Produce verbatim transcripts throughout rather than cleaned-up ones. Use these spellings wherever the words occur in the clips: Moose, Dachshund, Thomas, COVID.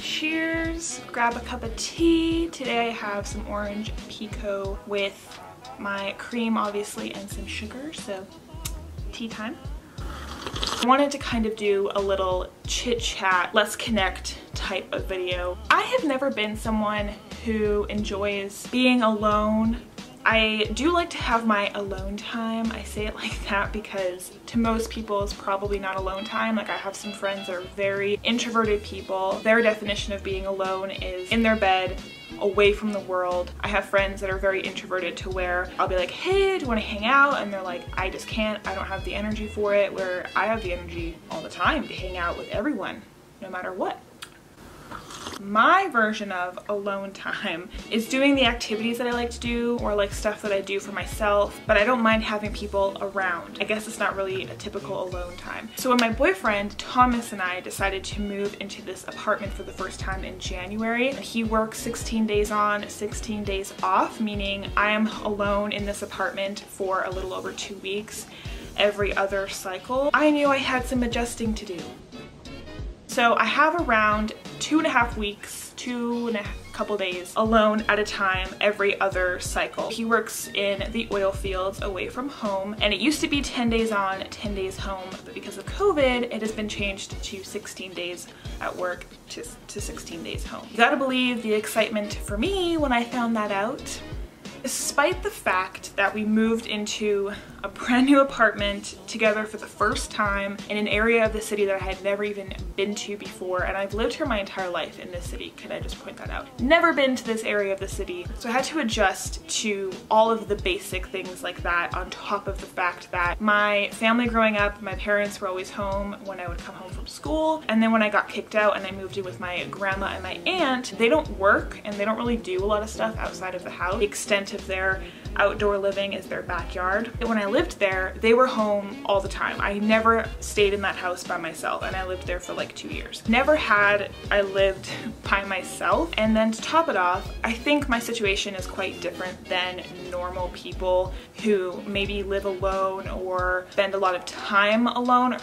Cheers, grab a cup of tea. Today I have some orange pekoe with my cream obviously and some sugar, so tea time. I wanted to kind of do a little chit chat, let's connect type of video. I have never been someone who enjoys being alone. I do like to have my alone time. I say it like that because to most people it's probably not alone time. Like, I have some friends that are very introverted people. Their definition of being alone is in their bed, away from the world. I have friends that are very introverted to where I'll be like, hey, do you want to hang out? And they're like, I just can't, I don't have the energy for it. Where I have the energy all the time to hang out with everyone, no matter what. My version of alone time is doing the activities that I like to do, or like stuff that I do for myself, but I don't mind having people around. I guess it's not really a typical alone time. So when my boyfriend Thomas and I decided to move into this apartment for the first time in January, he works sixteen days on, sixteen days off, meaning I am alone in this apartment for a little over two weeks every other cycle. I knew I had some adjusting to do. So I have around two and a half weeks, two and a couple days alone at a time every other cycle. He works in the oil fields away from home, and it used to be ten days on, ten days home, but because of COVID, it has been changed to sixteen days at work to, to sixteen days home. You gotta believe the excitement for me when I found that out. Despite the fact that we moved into a brand new apartment together for the first time in an area of the city that I had never even been to before, and I've lived here my entire life in this city, can I just point that out? Never been to this area of the city, so I had to adjust to all of the basic things like that, on top of the fact that my family growing up, my parents were always home when I would come home from school, and then when I got kicked out and I moved in with my grandma and my aunt, they don't work and they don't really do a lot of stuff outside of the house. The extent of their outdoor living is their backyard. When I lived there, they were home all the time. I never stayed in that house by myself, and I lived there for like two years. Never had I lived by myself. And then to top it off, I think my situation is quite different than normal people who maybe live alone or spend a lot of time alone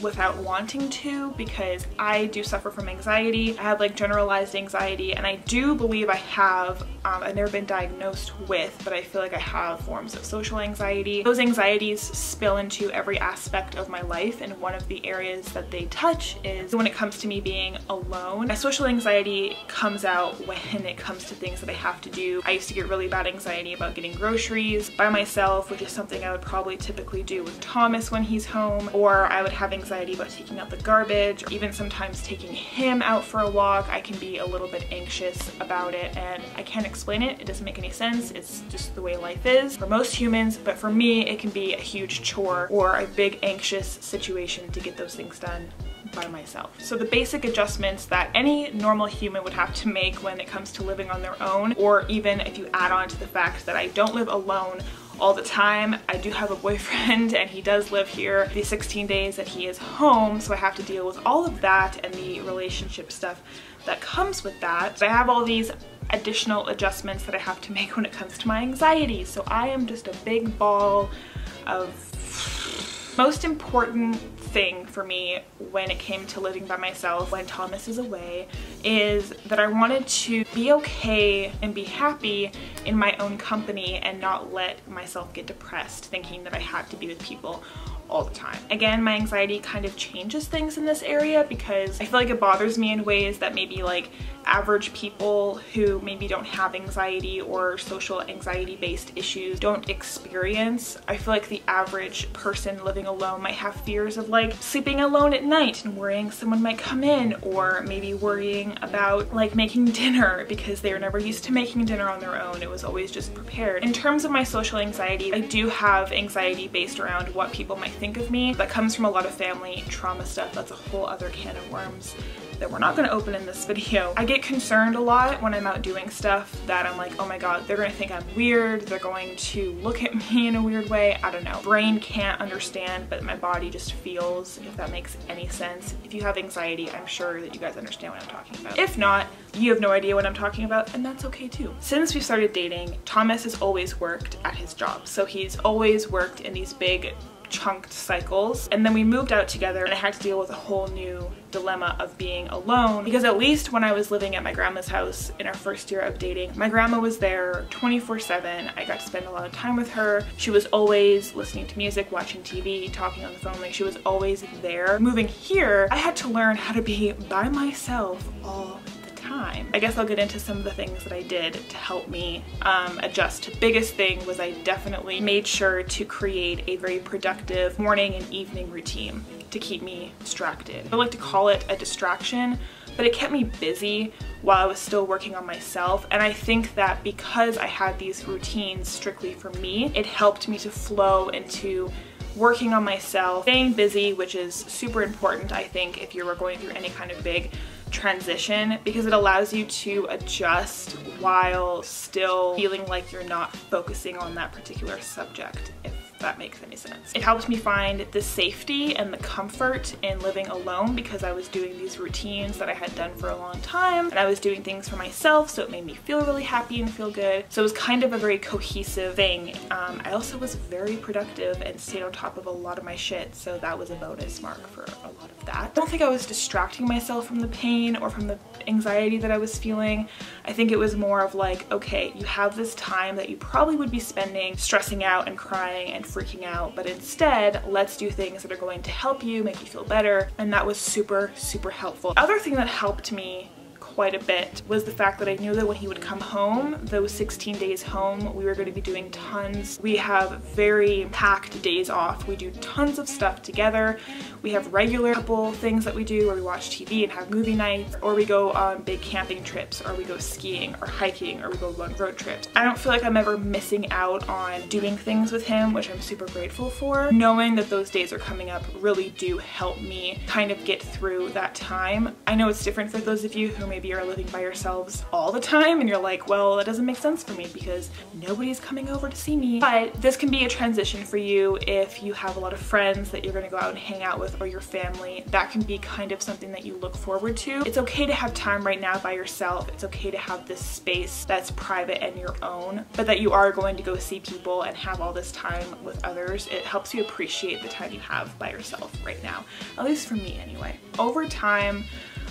without wanting to, because I do suffer from anxiety. I have like generalized anxiety, and I do believe I have, um, I've never been diagnosed with, but I feel like I have forms of social anxiety. Those anxieties spill into every aspect of my life, and one of the areas that they touch is when it comes to me being alone. My social anxiety comes out when it comes to things that I have to do. I used to get really bad anxiety about getting groceries by myself, which is something I would probably typically do with Thomas when he's home, or I would have anxiety about taking out the garbage, or even sometimes taking him out for a walk. I can be a little bit anxious about it, and I can't explain it. It doesn't make any sense. It's just the way life is for most humans, but for me it can be a huge chore or a big anxious situation to get those things done by myself. So the basic adjustments that any normal human would have to make when it comes to living on their own, or even if you add on to the fact that I don't live alone all the time. I do have a boyfriend, and he does live here the sixteen days that he is home, so I have to deal with all of that and the relationship stuff that comes with that. So I have all these additional adjustments that I have to make when it comes to my anxiety, so I am just a big ball of... Most important thing for me when it came to living by myself when Thomas is away is that I wanted to be okay and be happy in my own company and not let myself get depressed thinking that I had to be with people all the time. Again, my anxiety kind of changes things in this area because I feel like it bothers me in ways that maybe like average people who maybe don't have anxiety or social anxiety based issues don't experience. I feel like the average person living alone might have fears of like sleeping alone at night and worrying someone might come in, or maybe worrying about like making dinner because they were never used to making dinner on their own. It was always just prepared. In terms of my social anxiety, I do have anxiety based around what people might think of me. That comes from a lot of family trauma stuff. That's a whole other can of worms that we're not gonna open in this video. I get concerned a lot when I'm out doing stuff that I'm like, oh my god, they're gonna think I'm weird, they're going to look at me in a weird way, I don't know. Brain can't understand, but my body just feels, if that makes any sense. If you have anxiety, I'm sure that you guys understand what I'm talking about. If not, you have no idea what I'm talking about, and that's okay too. Since we started dating, Thomas has always worked at his job. So he's always worked in these big, chunked cycles, and then we moved out together and I had to deal with a whole new dilemma of being alone, because at least when I was living at my grandma's house in our first year of dating, my grandma was there twenty-four seven. I got to spend a lot of time with her. She was always listening to music, watching T V, talking on the phone. Like, she was always there. Moving here, I had to learn how to be by myself all time. I guess I'll get into some of the things that I did to help me um, adjust. The biggest thing was I definitely made sure to create a very productive morning and evening routine to keep me distracted. I like to call it a distraction, but it kept me busy while I was still working on myself. And I think that because I had these routines strictly for me, it helped me to flow into working on myself, staying busy, which is super important, I think, if you were going through any kind of big transition, because it allows you to adjust while still feeling like you're not focusing on that particular subject, if that makes any sense. It helped me find the safety and the comfort in living alone, because I was doing these routines that I had done for a long time, and I was doing things for myself, so it made me feel really happy and feel good. So it was kind of a very cohesive thing. Um, I also was very productive and stayed on top of a lot of my shit, so that was a bonus mark for a lot of that. I don't think I was distracting myself from the pain or from the anxiety that I was feeling. I think it was more of like, okay, you have this time that you probably would be spending stressing out and crying and freaking out, but instead let's do things that are going to help you, make you feel better, and that was super super helpful. Other thing that helped me quite a bit was the fact that I knew that when he would come home, those sixteen days home, we were going to be doing tons. We have very packed days off. We do tons of stuff together. We have regular couple things that we do where we watch T V and have movie nights, or we go on big camping trips, or we go skiing or hiking, or we go on road trips. I don't feel like I'm ever missing out on doing things with him, which I'm super grateful for. Knowing that those days are coming up really do help me kind of get through that time. I know it's different for those of you who maybe you're living by yourselves all the time and you're like, well, that doesn't make sense for me because nobody's coming over to see me. But this can be a transition for you if you have a lot of friends that you're gonna go out and hang out with, or your family. That can be kind of something that you look forward to. It's okay to have time right now by yourself. It's okay to have this space that's private and your own, but that you are going to go see people and have all this time with others. It helps you appreciate the time you have by yourself right now, at least for me anyway. Over time,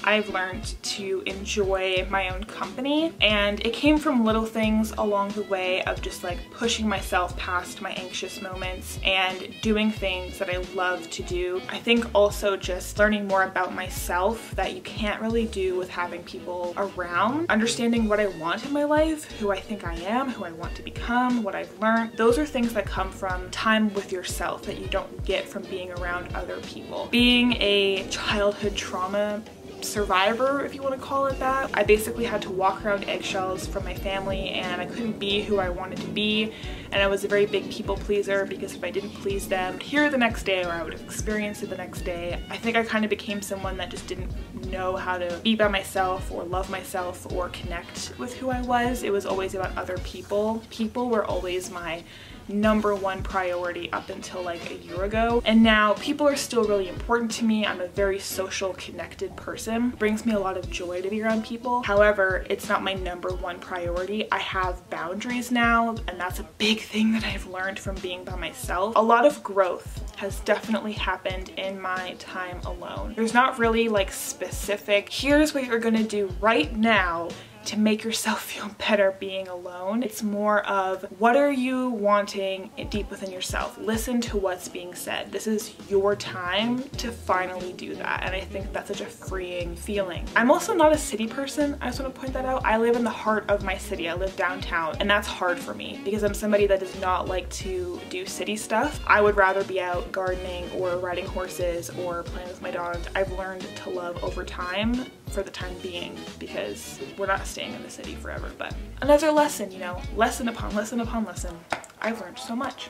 I've learned to enjoy my own company, and it came from little things along the way of just like pushing myself past my anxious moments and doing things that I love to do. I think also just learning more about myself that you can't really do with having people around, understanding what I want in my life, who I think I am, who I want to become, what I've learned. Those are things that come from time with yourself that you don't get from being around other people. Being a childhood trauma survivor, if you want to call it that, I basically had to walk around eggshells from my family, and I couldn't be who I wanted to be, and I was a very big people pleaser, because if I didn't please them here the next day, or I would have experienced it the next day. I think I kind of became someone that just didn't know how to be by myself or love myself or connect with who I was. It was always about other people. People were always my number one priority up until like a year ago, and now people are still really important to me. I'm a very social, connected person. It brings me a lot of joy to be around people. However, it's not my number one priority. I have boundaries now, and that's a big thing that I've learned from being by myself. A lot of growth has definitely happened in my time alone. There's not really like specific, here's what you're gonna do right now to make yourself feel better being alone. It's more of, what are you wanting deep within yourself? Listen to what's being said. This is your time to finally do that, and I think that's such a freeing feeling. I'm also not a city person. I just want to point that out. I live in the heart of my city. I live downtown, and that's hard for me because I'm somebody that does not like to do city stuff. I would rather be out gardening or riding horses or playing with my dogs. I've learned to love over time, for the time being, because we're not staying in the city forever. But another lesson, you know, lesson upon lesson upon lesson. I've learned so much.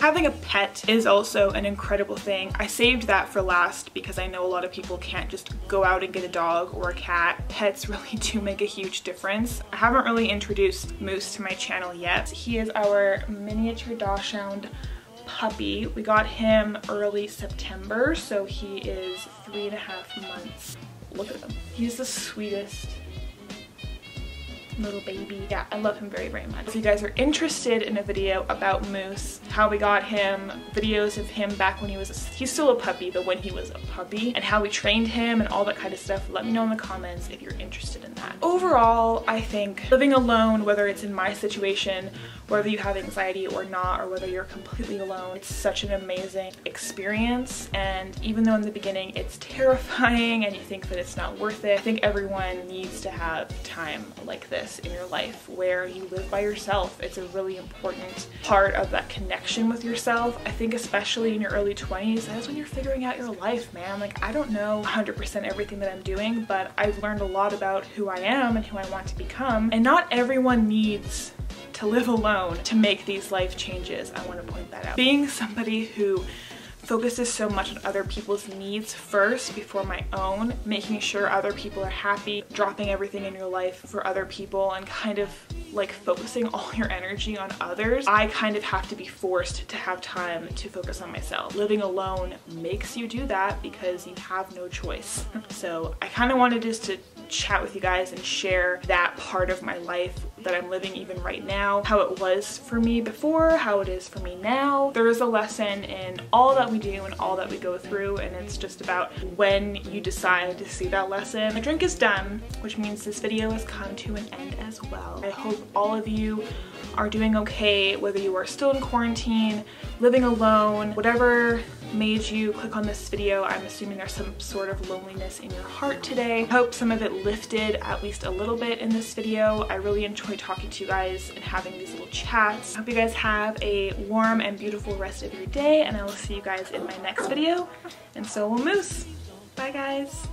Having a pet is also an incredible thing. I saved that for last because I know a lot of people can't just go out and get a dog or a cat. Pets really do make a huge difference. I haven't really introduced Moose to my channel yet. He is our miniature Dachshund puppy. We got him early September, so he is three and a half months. Look at him. He's the sweetest little baby. Yeah, I love him very, very much. If you guys are interested in a video about Moose, how we got him, videos of him back when he was, a, he's still a puppy, but when he was a puppy, and how we trained him and all that kind of stuff, let me know in the comments if you're interested in that. Overall, I think living alone, whether it's in my situation, whether you have anxiety or not, or whether you're completely alone, it's such an amazing experience. And even though in the beginning it's terrifying and you think that it's not worth it, I think everyone needs to have time like this in your life where you live by yourself. It's a really important part of that connection with yourself. I think especially in your early twenties, that's when you're figuring out your life, man. Like, I don't know one hundred percent everything that I'm doing, but I've learned a lot about who I am and who I want to become. And not everyone needs to live alone to make these life changes. I want to point that out. Being somebody who focuses so much on other people's needs first before my own, making sure other people are happy, dropping everything in your life for other people and kind of like focusing all your energy on others, I kind of have to be forced to have time to focus on myself. Living alone makes you do that because you have no choice. So I kind of wanted just to chat with you guys and share that part of my life that I'm living even right now, how it was for me before, how it is for me now. There is a lesson in all that we do and all that we go through, and it's just about when you decide to see that lesson. My drink is done, which means this video has come to an end as well. I hope all of you are doing okay, whether you are still in quarantine, living alone, whatever made you click on this video. I'm assuming there's some sort of loneliness in your heart today. I hope some of it lifted at least a little bit in this video. I really enjoy talking to you guys and having these little chats. I hope you guys have a warm and beautiful rest of your day, and I will see you guys in my next video. And so will Moose. Bye guys.